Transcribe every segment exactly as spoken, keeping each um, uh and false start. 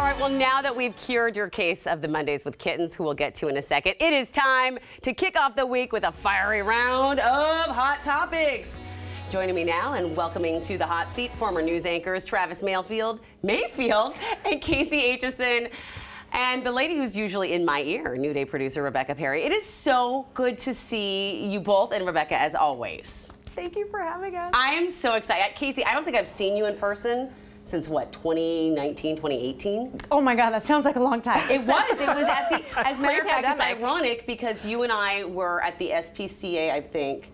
All right, well, now that we've cured your case of the Mondays with Kittens, who we'll get to in a second, it is time to kick off the week with a fiery round of Hot Topics. Joining me now and welcoming to the hot seat, former news anchors Travis Mayfield, Mayfield and Kaci Aitchison. And the lady who's usually in my ear, New Day producer Rebecca Perry. It is so good to see you both, and Rebecca, as always. Thank you for having us. I am so excited. Kaci, I don't think I've seen you in person since what, twenty nineteen, twenty eighteen? Oh my God, that sounds like a long time. It was. It was at the, as a matter of fact, it's ironic because you and I were at the S P C A, I think.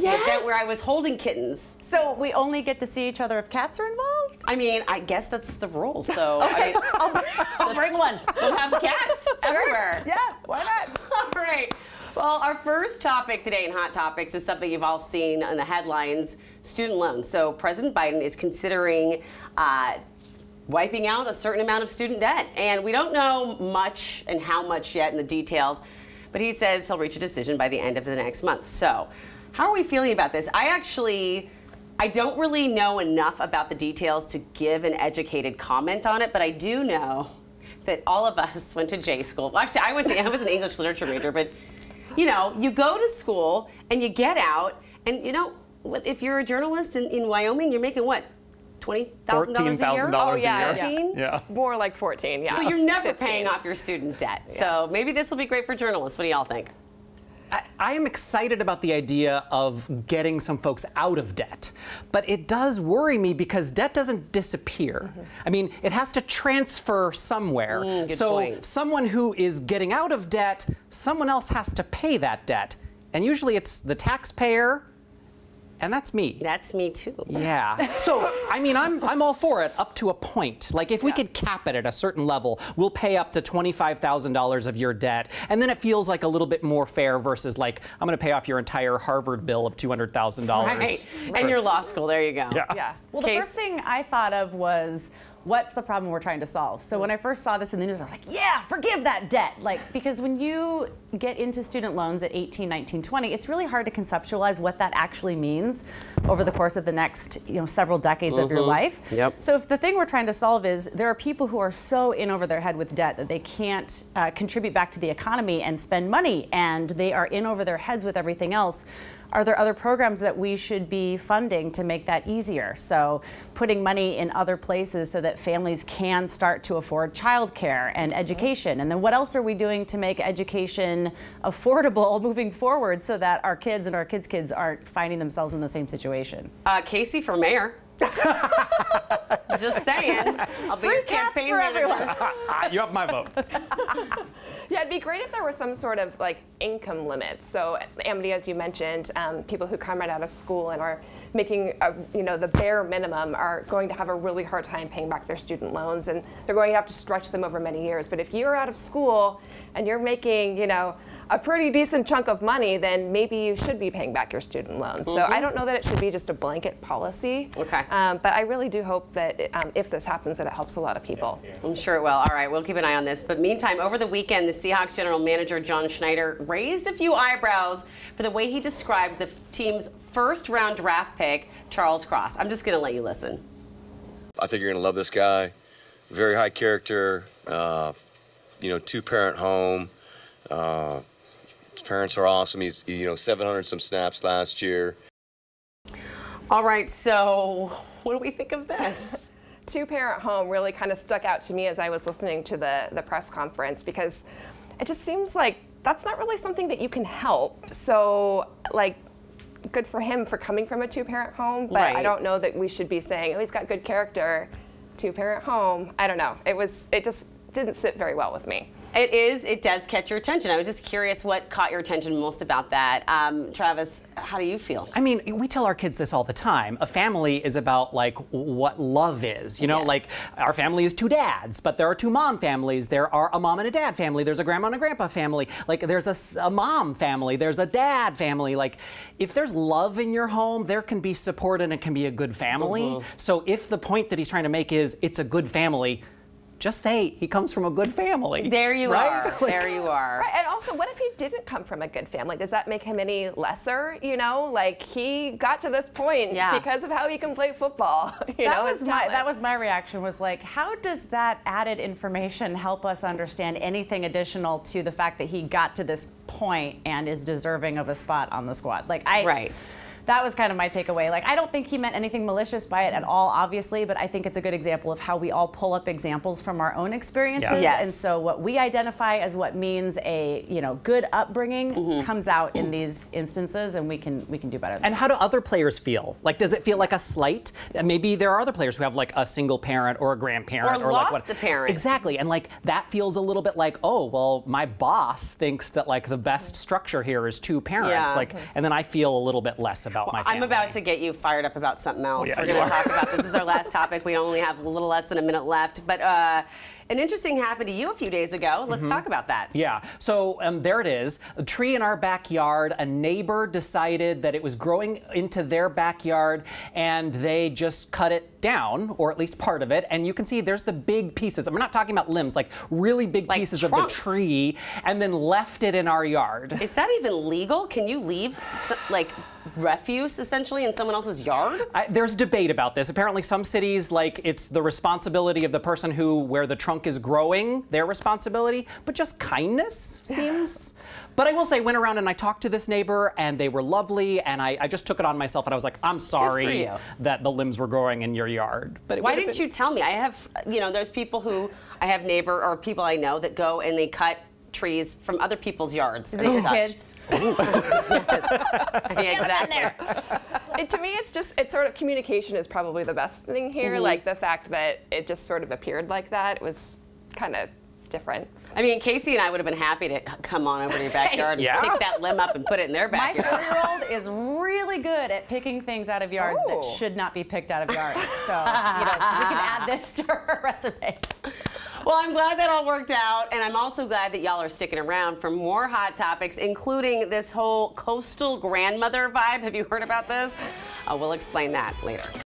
Yes. Event where I was holding kittens. So we only get to see each other if cats are involved? I mean, I guess that's the rule. So okay. I mean, I'll, bring, I'll bring one. We'll have cats everywhere. Yeah, why not? All right. Well, our first topic today in Hot Topics is something you've all seen in the headlines, student loans. So President Biden is considering uh, wiping out a certain amount of student debt. And we don't know much and how much yet in the details, but he says he'll reach a decision by the end of the next month. So how are we feeling about this? I actually, I don't really know enough about the details to give an educated comment on it, but I do know that all of us went to J school. Well, actually, I went to, I was an English literature major, but you know, you go to school and you get out, and you know, if you're a journalist in, in Wyoming, you're making what? twenty thousand dollars a year? Oh, yeah, a year. Yeah. yeah. More like fourteen, yeah. So you're never fifteen. Paying off your student debt. Yeah. So maybe this will be great for journalists. What do y'all think? I, I am excited about the idea of getting some folks out of debt, but it does worry me because debt doesn't disappear. Mm-hmm. I mean, it has to transfer somewhere. Mm, good so point. Someone who is getting out of debt, someone else has to pay that debt, and usually it's the taxpayer. And that's me. That's me too. Yeah. So, I mean, I'm, I'm all for it up to a point. Like, if yeah. we could cap it at a certain level, we'll pay up to twenty-five thousand dollars of your debt. And then it feels like a little bit more fair versus, like, I'm going to pay off your entire Harvard bill of two hundred thousand dollars. Right. For, and your law school. There you go. Yeah. yeah. Well, the Case. first thing I thought of was, what's the problem we're trying to solve? So when I first saw this in the news, I was like, yeah, forgive that debt. Like, because when you get into student loans at eighteen, nineteen, twenty, it's really hard to conceptualize what that actually means over the course of the next, you know, several decades mm-hmm. of your life. Yep. So if the thing we're trying to solve is there are people who are so in over their head with debt that they can't uh, contribute back to the economy and spend money, and they are in over their heads with everything else. Are there other programs that we should be funding to make that easier? So putting money in other places so that families can start to afford childcare and education. And then what else are we doing to make education affordable moving forward so that our kids and our kids' kids aren't finding themselves in the same situation? Uh, Kaci for mayor. Just saying. I'll be a campaign for everyone. You have my vote. Yeah, it'd be great if there were some sort of like income limit. So, Amity, as you mentioned, um, people who come right out of school and are making a, you know, the bare minimum are going to have a really hard time paying back their student loans, and they're going to have to stretch them over many years. But if you're out of school and you're making, you know, a pretty decent chunk of money, then maybe you should be paying back your student loan. Mm-hmm. So I don't know that it should be just a blanket policy. Okay. Um, but I really do hope that it, um, if this happens, that it helps a lot of people. Yeah, yeah. I'm sure it will. All right, we'll keep an eye on this. But meantime, over the weekend, the Seahawks general manager John Schneider raised a few eyebrows for the way he described the team's first round draft pick, Charles Cross. I'm just going to let you listen. I think you're going to love this guy. Very high character. Uh, you know, two-parent home. Uh, Parents are awesome. He's, you know, seven hundred some snaps last year. All right, so what do we think of this? Two-parent home really kind of stuck out to me as I was listening to the, the press conference, because it just seems like that's not really something that you can help. So, like, good for him for coming from a two-parent home, but right. I don't know that we should be saying, oh, he's got good character, two-parent home. I don't know. It was, it just didn't sit very well with me. It is. It does catch your attention. I was just curious what caught your attention most about that. Um, Travis, how do you feel? I mean, we tell our kids this all the time. A family is about, like, what love is. You know, yes. like, our family is two dads, but there are two mom families. There are a mom and a dad family. There's a grandma and a grandpa family. Like, there's a, a mom family. There's a dad family. Like, if there's love in your home, there can be support and it can be a good family. Mm-hmm. So if the point that he's trying to make is it's a good family, just say he comes from a good family. There you right? are. Like, there you are. Right. And also, what if he didn't come from a good family? Does that make him any lesser? You know, like he got to this point yeah. because of how he can play football. You that know, was my, that was my reaction. Was like, how does that added information help us understand anything additional to the fact that he got to this point and is deserving of a spot on the squad? Like I. Right. That was kind of my takeaway. Like, I don't think he meant anything malicious by it at all, obviously, but I think it's a good example of how we all pull up examples from our own experiences. Yeah. Yes. And so what we identify as what means a, you know, good upbringing mm-hmm. comes out in these instances, and we can we can do better. And how do other players feel? Like, does it feel like a slight? Maybe there are other players who have like a single parent or a grandparent or, or lost like what a parent. Exactly. And like that feels a little bit like, oh, well, my boss thinks that like the best structure here is two parents. Yeah. Like, and then I feel a little bit less about About well, I'm about to get you fired up about something else. Oh, yeah, we're going to talk about this. This is our last topic. We only have a little less than a minute left. But uh, an interesting happened to you a few days ago. Let's mm-hmm. talk about that. Yeah. So um, there it is. A tree in our backyard. A neighbor decided that it was growing into their backyard, and they just cut it down, or at least part of it. And you can see there's the big pieces. And we're not talking about limbs, like really big like pieces trunks. Of the tree, and then left it in our yard. Is that even legal? Can you leave so, like? refuse essentially in someone else's yard? I, there's debate about this. Apparently some cities, like, it's the responsibility of the person who where the trunk is growing, their responsibility, but just kindness seems. But I will say, I went around and I talked to this neighbor, and they were lovely, and I, I just took it on myself, and I was like, I'm sorry that the limbs were growing in your yard. But it why didn't been... you tell me? I have, you know, there's people who, I have neighbor or people I know that go and they cut trees from other people's yards. Is it your kids? Yes. Yeah, exactly. It, to me, it's just, it's sort of, communication is probably the best thing here. Mm-hmm. Like the fact that it just sort of appeared like that was kind of different. I mean, Casey and I would have been happy to come on over to your backyard yeah. and pick that limb up and put it in their backyard. My four-year-old is really good at picking things out of yards Ooh. That should not be picked out of yards. So, you know, we can add this to her recipe. Well, I'm glad that all worked out, and I'm also glad that y'all are sticking around for more Hot Topics, including this whole coastal grandmother vibe. Have you heard about this? Uh, we'll explain that later.